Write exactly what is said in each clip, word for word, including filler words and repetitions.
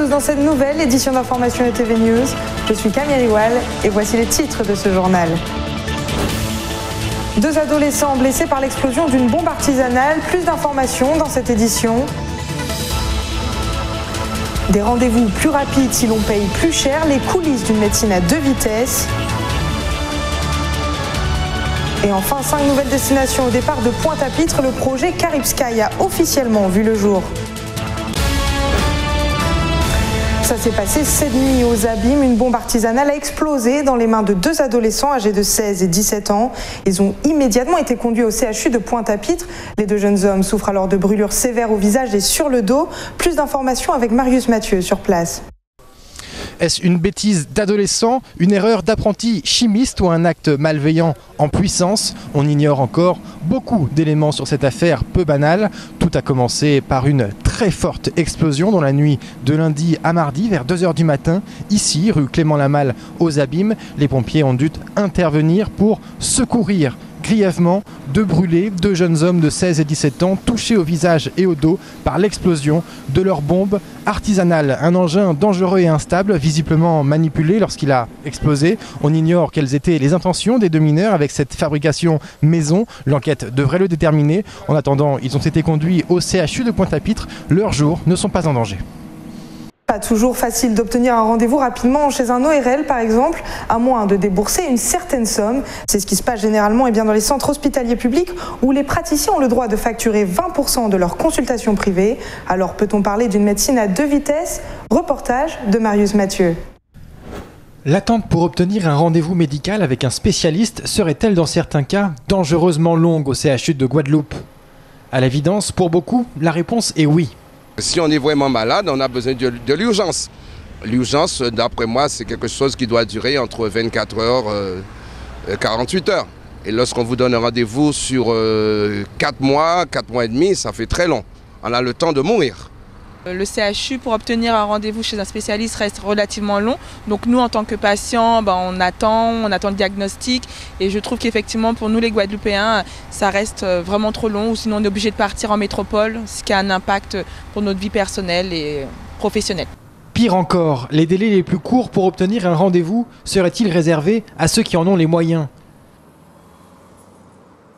tous dans cette nouvelle édition d'information E T V News. Je suis Camille Iwal et voici les titres de ce journal. Deux adolescents blessés par l'explosion d'une bombe artisanale. Plus d'informations dans cette édition. Des rendez-vous plus rapides si l'on paye plus cher. Les coulisses d'une médecine à deux vitesses. Et enfin, cinq nouvelles destinations au départ de Pointe-à-Pitre. Le projet CaribSky a officiellement vu le jour. Ça s'est passé cette nuit aux Abîmes. Une bombe artisanale a explosé dans les mains de deux adolescents âgés de seize et dix-sept ans. Ils ont immédiatement été conduits au C H U de Pointe-à-Pitre. Les deux jeunes hommes souffrent alors de brûlures sévères au visage et sur le dos. Plus d'informations avec Marius Mathieu sur place. Est-ce une bêtise d'adolescent, une erreur d'apprenti chimiste ou un acte malveillant en puissance? On ignore encore beaucoup d'éléments sur cette affaire peu banale. Tout a commencé par une très forte explosion dans la nuit de lundi à mardi vers deux heures du matin. Ici, rue Clément-Lamalle aux Abîmes, les pompiers ont dû intervenir pour secourir grièvement deux brûlés, deux jeunes hommes de seize et dix-sept ans touchés au visage et au dos par l'explosion de leur bombe artisanale. Un engin dangereux et instable, visiblement manipulé lorsqu'il a explosé. On ignore quelles étaient les intentions des deux mineurs avec cette fabrication maison. L'enquête devrait le déterminer. En attendant, ils ont été conduits au C H U de Pointe-à-Pitre. Leurs jours ne sont pas en danger. Pas toujours facile d'obtenir un rendez-vous rapidement chez un O R L par exemple, à moins de débourser une certaine somme. C'est ce qui se passe généralement eh bien, dans les centres hospitaliers publics où les praticiens ont le droit de facturer vingt pour cent de leurs consultations privées. Alors peut-on parler d'une médecine à deux vitesses? Reportage de Marius Mathieu. L'attente pour obtenir un rendez-vous médical avec un spécialiste serait-elle dans certains cas dangereusement longue au C H U de Guadeloupe? À l'évidence, pour beaucoup, la réponse est oui. Si on est vraiment malade, on a besoin de, de l'urgence. L'urgence, d'après moi, c'est quelque chose qui doit durer entre vingt-quatre heures et euh, quarante-huit heures. Et lorsqu'on vous donne un rendez-vous sur euh, quatre mois, quatre mois et demi, ça fait très long. On a le temps de mourir. Le C H U, pour obtenir un rendez-vous chez un spécialiste, reste relativement long. Donc nous, en tant que patients, ben, on attend, on attend le diagnostic. Et je trouve qu'effectivement, pour nous les Guadeloupéens, ça reste vraiment trop long. Ou sinon, on est obligé de partir en métropole, ce qui a un impact pour notre vie personnelle et professionnelle. Pire encore, les délais les plus courts pour obtenir un rendez-vous seraient-ils réservés à ceux qui en ont les moyens?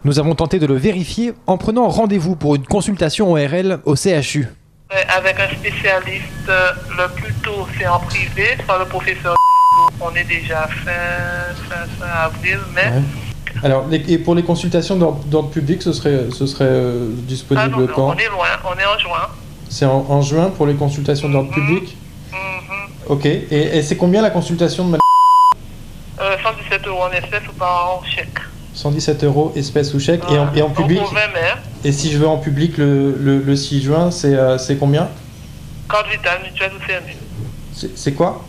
Nous avons tenté de le vérifier en prenant rendez-vous pour une consultation O R L au C H U. Avec un spécialiste, le plus tôt c'est en privé, soit le professeur. On est déjà fin, fin, fin avril, mais... Ouais. Alors, et pour les consultations d'ordre public, ce serait, ce serait euh, disponible ah non, quand? On est loin, on est en juin. C'est en, en juin pour les consultations d'ordre mmh. public mmh. Ok, et, et c'est combien la consultation de madame euh, cent dix-sept euros en espèces ou par chèque. cent dix-sept euros espèces ou chèques, ouais. et, en, et en public. Et si je veux en public le, le, le six juin, c'est euh, combien? Carte vitale, mutuelle ou C M U. C'est quoi?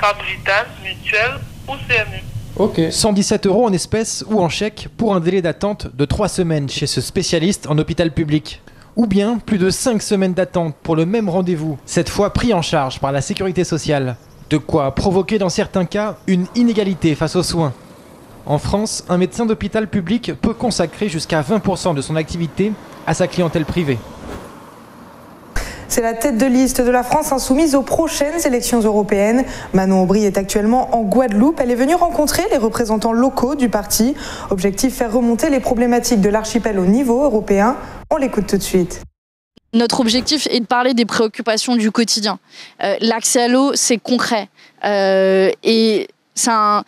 Carte vitale, mutuelle ou C M U. Ok. cent dix-sept euros en espèces ou en chèques pour un délai d'attente de trois semaines chez ce spécialiste en hôpital public. Ou bien plus de cinq semaines d'attente pour le même rendez-vous, cette fois pris en charge par la sécurité sociale. De quoi provoquer dans certains cas une inégalité face aux soins. En France, un médecin d'hôpital public peut consacrer jusqu'à vingt pour cent de son activité à sa clientèle privée. C'est la tête de liste de la France insoumise aux prochaines élections européennes. Manon Aubry est actuellement en Guadeloupe. Elle est venue rencontrer les représentants locaux du parti. Objectif, faire remonter les problématiques de l'archipel au niveau européen. On l'écoute tout de suite. Notre objectif est de parler des préoccupations du quotidien. Euh, l'accès à l'eau, c'est concret. Euh, et c'est un...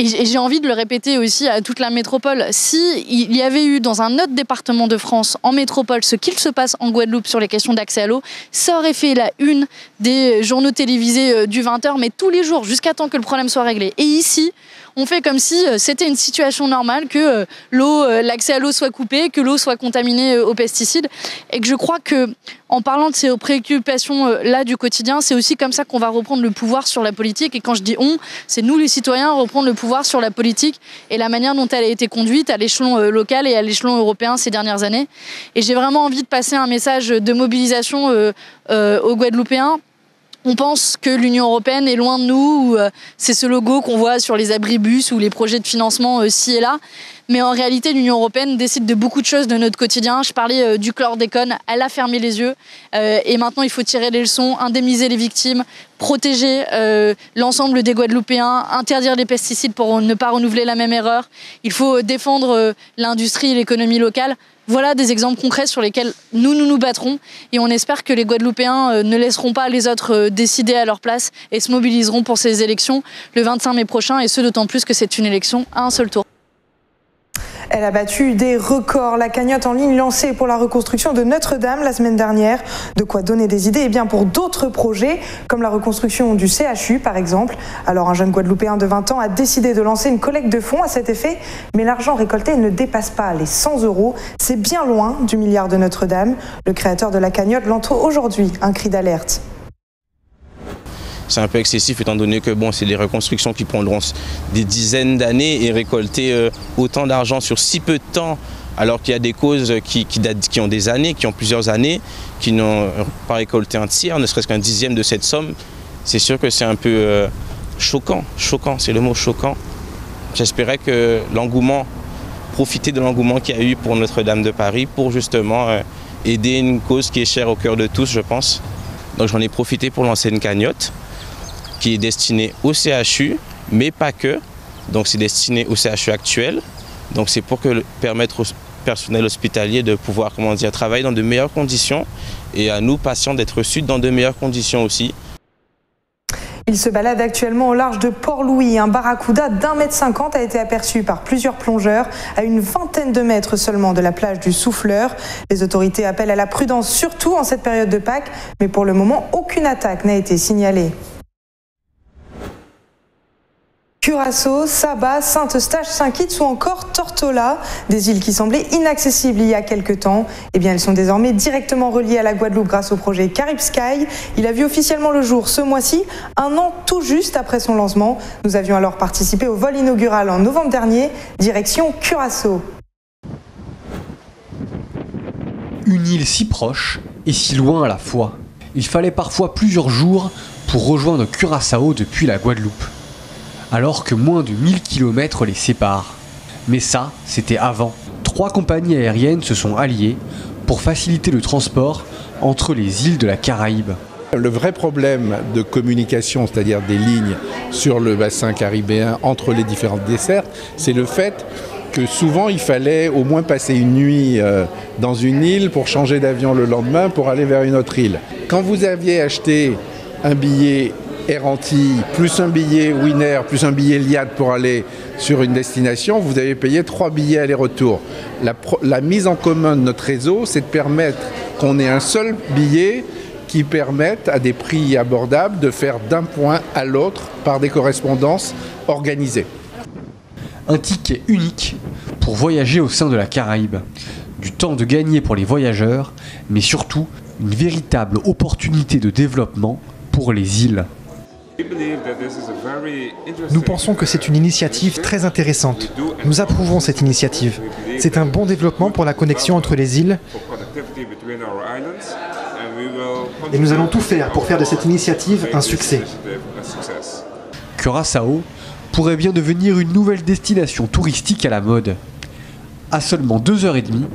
Et j'ai envie de le répéter aussi à toute la métropole. S'il y avait eu dans un autre département de France, en métropole, ce qu'il se passe en Guadeloupe sur les questions d'accès à l'eau, ça aurait fait la une des journaux télévisés du vingt heures, mais tous les jours, jusqu'à temps que le problème soit réglé. Et ici, on fait comme si c'était une situation normale, que l'eau, l'accès à l'eau soit coupé, que l'eau soit contaminée aux pesticides. Et que je crois que, en parlant de ces préoccupations-là du quotidien, c'est aussi comme ça qu'on va reprendre le pouvoir sur la politique. Et quand je dis « on », c'est nous, les citoyens, reprendre le pouvoir sur la politique et la manière dont elle a été conduite à l'échelon local et à l'échelon européen ces dernières années. Et j'ai vraiment envie de passer un message de mobilisation euh, euh, aux Guadeloupéens. On pense que l'Union européenne est loin de nous, euh, c'est ce logo qu'on voit sur les abribus ou les projets de financement euh, ci et là. Mais en réalité, l'Union européenne décide de beaucoup de choses de notre quotidien. Je parlais euh, du chlordécone, elle a fermé les yeux. Euh, et maintenant, il faut tirer les leçons, indemniser les victimes, protéger euh, l'ensemble des Guadeloupéens, interdire les pesticides pour ne pas renouveler la même erreur. Il faut défendre euh, l'industrie et l'économie locale. Voilà des exemples concrets sur lesquels nous, nous nous battrons. Et on espère que les Guadeloupéens ne laisseront pas les autres décider à leur place et se mobiliseront pour ces élections le vingt-cinq mai prochain. Et ce, d'autant plus que c'est une élection à un seul tour. Elle a battu des records. La cagnotte en ligne lancée pour la reconstruction de Notre-Dame la semaine dernière. De quoi donner des idées eh bien pour d'autres projets, comme la reconstruction du C H U par exemple. Alors un jeune Guadeloupéen de vingt ans a décidé de lancer une collecte de fonds à cet effet, mais l'argent récolté ne dépasse pas les cent euros. C'est bien loin du milliard de Notre-Dame. Le créateur de la cagnotte lance aujourd'hui un cri d'alerte. C'est un peu excessif étant donné que bon, c'est des reconstructions qui prendront des dizaines d'années et récolter euh, autant d'argent sur si peu de temps alors qu'il y a des causes qui, qui, datent, qui ont des années, qui ont plusieurs années, qui n'ont pas récolté un tiers, ne serait-ce qu'un dixième de cette somme. C'est sûr que c'est un peu euh, choquant, choquant, c'est le mot choquant. J'espérais que l'engouement, profiter de l'engouement qu'il y a eu pour Notre-Dame de Paris pour justement euh, aider une cause qui est chère au cœur de tous, je pense. Donc j'en ai profité pour lancer une cagnotte qui est destiné au C H U, mais pas que. Donc c'est destiné au C H U actuel. Donc c'est pour que, permettre au personnel hospitalier de pouvoir, comment dire, travailler dans de meilleures conditions et à nous, patients, d'être reçus dans de meilleures conditions aussi. Il se balade actuellement au large de Port-Louis. Un barracuda d'un mètre cinquante a été aperçu par plusieurs plongeurs à une vingtaine de mètres seulement de la plage du Souffleur. Les autorités appellent à la prudence, surtout en cette période de Pâques, mais pour le moment, aucune attaque n'a été signalée. Curaçao, Saba, Saint-Eustache, Saint-Kitts ou encore Tortola, des îles qui semblaient inaccessibles il y a quelques temps. Eh bien, elles sont désormais directement reliées à la Guadeloupe grâce au projet CaribSky. Il a vu officiellement le jour ce mois-ci, un an tout juste après son lancement. Nous avions alors participé au vol inaugural en novembre dernier, direction Curaçao. Une île si proche et si loin à la fois. Il fallait parfois plusieurs jours pour rejoindre Curaçao depuis la Guadeloupe, alors que moins de mille kilomètres les séparent. Mais ça, c'était avant. Trois compagnies aériennes se sont alliées pour faciliter le transport entre les îles de la Caraïbe. Le vrai problème de communication, c'est-à-dire des lignes sur le bassin caribéen entre les différentes dessertes, c'est le fait que souvent il fallait au moins passer une nuit dans une île pour changer d'avion le lendemain pour aller vers une autre île. Quand vous aviez acheté un billet Air Antilles, plus un billet Winner, plus un billet Liad pour aller sur une destination, vous avez payé trois billets aller-retour. La, la mise en commun de notre réseau, c'est de permettre qu'on ait un seul billet qui permette à des prix abordables de faire d'un point à l'autre par des correspondances organisées. Un ticket unique pour voyager au sein de la Caraïbe. Du temps de gagner pour les voyageurs, mais surtout une véritable opportunité de développement pour les îles. Nous pensons que c'est une initiative très intéressante. Nous approuvons cette initiative. C'est un bon développement pour la connexion entre les îles. Et nous allons tout faire pour faire de cette initiative un succès. Curaçao pourrait bien devenir une nouvelle destination touristique à la mode, à seulement deux heures et demie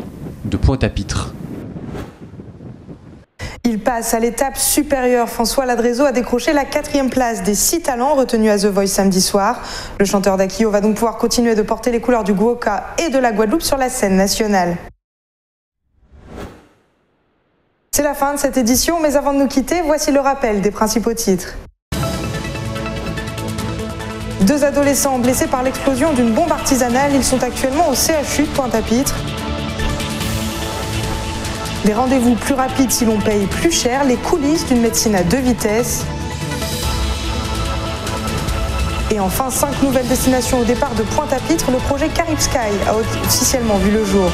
de Pointe-à-Pitre. Il passe à l'étape supérieure. François Ladrezo a décroché la quatrième place des six talents retenus à The Voice samedi soir. Le chanteur d'Akio va donc pouvoir continuer de porter les couleurs du Gwoka et de la Guadeloupe sur la scène nationale. C'est la fin de cette édition, mais avant de nous quitter, voici le rappel des principaux titres. Deux adolescents blessés par l'explosion d'une bombe artisanale, ils sont actuellement au C H U de Pointe-à-Pitre. Des rendez-vous plus rapides si l'on paye plus cher, les coulisses d'une médecine à deux vitesses. Et enfin, cinq nouvelles destinations au départ de Pointe-à-Pitre, le projet CaribSky a officiellement vu le jour.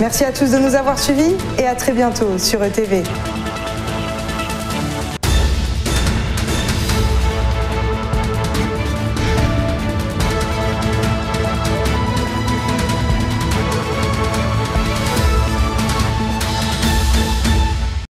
Merci à tous de nous avoir suivis et à très bientôt sur E T V.